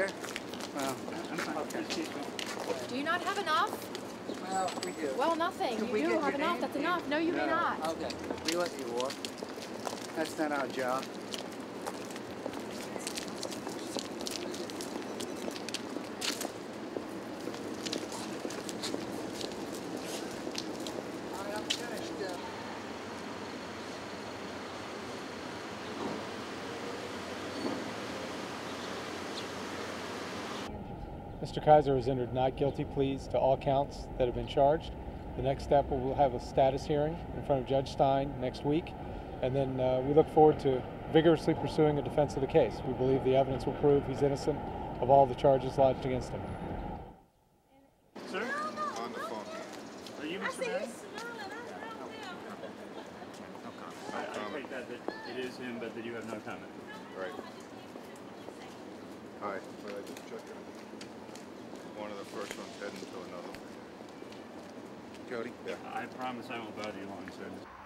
lawyer? Well, I'm fine. Okay. Do you not have enough? Well, we do. Well, nothing. Can you do have enough. Name? That's enough. No, you may not. Okay. We let you walk. That's not our job. Mr. Kaiser has entered not guilty pleas to all counts that have been charged. The next step, we'll have a status hearing in front of Judge Stein next week, and then we look forward to vigorously pursuing a defense of the case. We believe the evidence will prove he's innocent of all the charges lodged against him. Sir? On the phone. Are you Mr. Kaiser? I take that it is him, but that you have no comment. Right. Hi. But I just checked one of the first ones heading to another. Cody? Yeah. I promise I won't bother you long, sir.